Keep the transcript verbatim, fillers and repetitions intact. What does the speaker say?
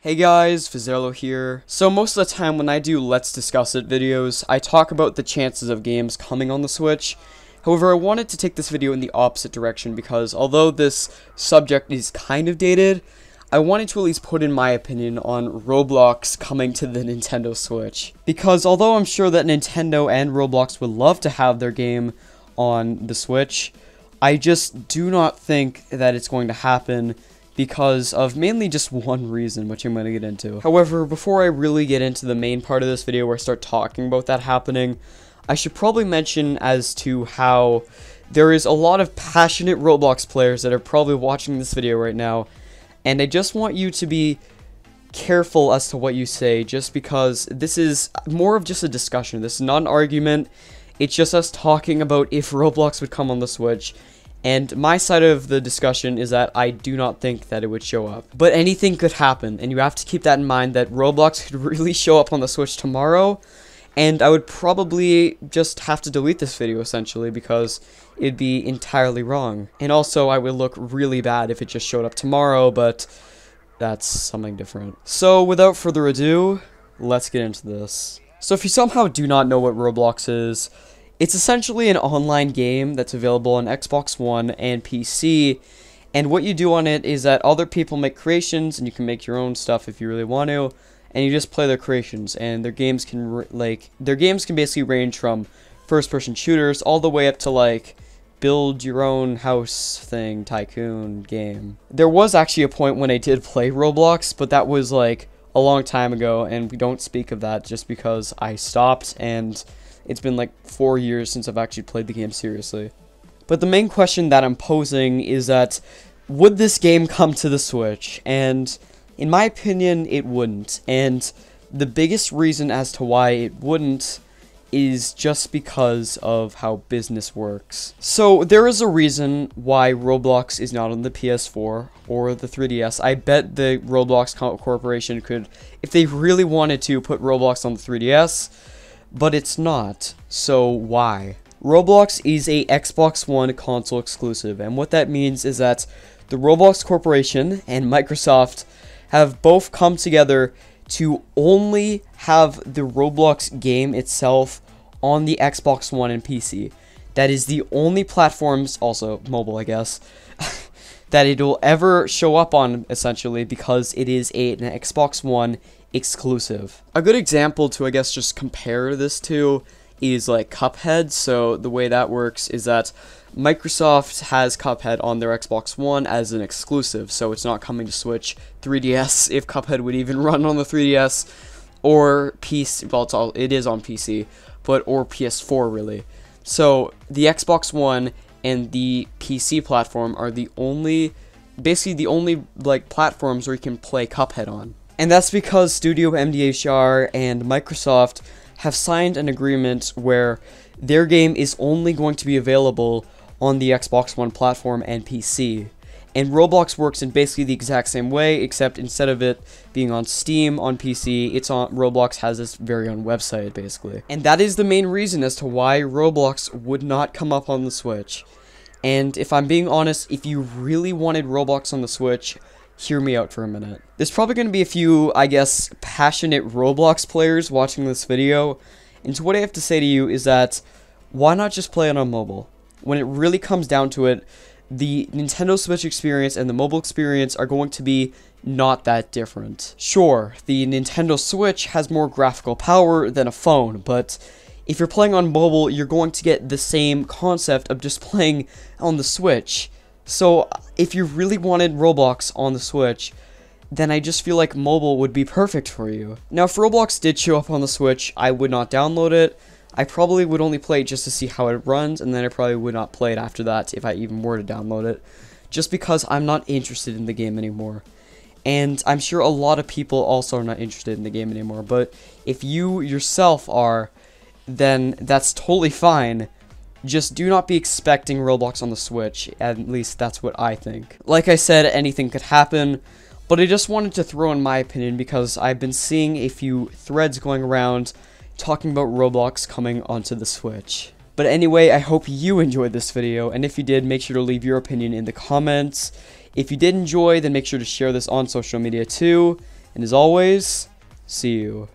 Hey guys, Vezerlo here. So most of the time when I do Let's Discuss It videos, I talk about the chances of games coming on the Switch. However, I wanted to take this video in the opposite direction because although this subject is kind of dated, I wanted to at least put in my opinion on Roblox coming to the Nintendo Switch. Because although I'm sure that Nintendo and Roblox would love to have their game on the Switch, I just do not think that it's going to happen. Because of mainly just one reason, which I'm going to get into. However, before I really get into the main part of this video where I start talking about that happening, I should probably mention as to how there is a lot of passionate Roblox players that are probably watching this video right now, and I just want you to be careful as to what you say, just because this is more of just a discussion. This is not an argument. It's just us talking about if Roblox would come on the Switch. And my side of the discussion is that I do not think that it would show up. But anything could happen, and you have to keep that in mind that Roblox could really show up on the Switch tomorrow, and I would probably just have to delete this video essentially because it'd be entirely wrong. And also I would look really bad if it just showed up tomorrow, but that's something different. So without further ado, let's get into this. So if you somehow do not know what Roblox is, it's essentially an online game that's available on Xbox One and P C, and what you do on it is that other people make creations, and you can make your own stuff if you really want to, and you just play their creations, and their games can, like, their games can basically range from first-person shooters all the way up to, like, build your own house thing, tycoon game. There was actually a point when I did play Roblox, but that was, like, a long time ago, and we don't speak of that just because I stopped, and it's been like four years since I've actually played the game seriously. But the main question that I'm posing is that, would this game come to the Switch? And in my opinion, it wouldn't. And the biggest reason as to why it wouldn't is just because of how business works. So there is a reason why Roblox is not on the P S four or the three D S. I bet the Roblox Corporation could, if they really wanted to, put Roblox on the three D S. But it's not, so why? Roblox is a Xbox One console exclusive, and what that means is that the Roblox Corporation and Microsoft have both come together to only have the Roblox game itself on the Xbox One and P C. That is the only platforms, also mobile I guess, that it will ever show up on, essentially, because it is a, an Xbox One exclusive. A good example to, I guess, just compare this to is like Cuphead. So the way that works is that Microsoft has Cuphead on their Xbox One as an exclusive, so it's not coming to Switch, three D S, if Cuphead would even run on the three D S, or P C, well, it's all, it is on P C, but, or P S four, really. So the Xbox One and the P C platform are the only, basically the only, like, platforms where you can play Cuphead on. And that's because Studio M D H R and Microsoft have signed an agreement where their game is only going to be available on the Xbox One platform and P C. And Roblox works in basically the exact same way, except instead of it being on Steam, on P C, it's on, Roblox has its very own website, basically. And that is the main reason as to why Roblox would not come up on the Switch. And if I'm being honest, if you really wanted Roblox on the Switch, hear me out for a minute. There's probably going to be a few, I guess, passionate Roblox players watching this video, and so what I have to say to you is that, why not just play it on mobile? When it really comes down to it, the Nintendo Switch experience and the mobile experience are going to be not that different. Sure, the Nintendo Switch has more graphical power than a phone, but if you're playing on mobile, you're going to get the same concept of just playing on the Switch. So, if you really wanted Roblox on the Switch, then I just feel like mobile would be perfect for you. Now, if Roblox did show up on the Switch, I would not download it. I probably would only play it just to see how it runs, and then I probably would not play it after that if I even were to download it. Just because I'm not interested in the game anymore. And I'm sure a lot of people also are not interested in the game anymore, but if you yourself are, then that's totally fine. Just do not be expecting Roblox on the Switch, at least that's what I think. Like I said, anything could happen, but I just wanted to throw in my opinion because I've been seeing a few threads going around talking about Roblox coming onto the Switch. But anyway, I hope you enjoyed this video, and if you did, make sure to leave your opinion in the comments. If you did enjoy, then make sure to share this on social media too. And as always, see you.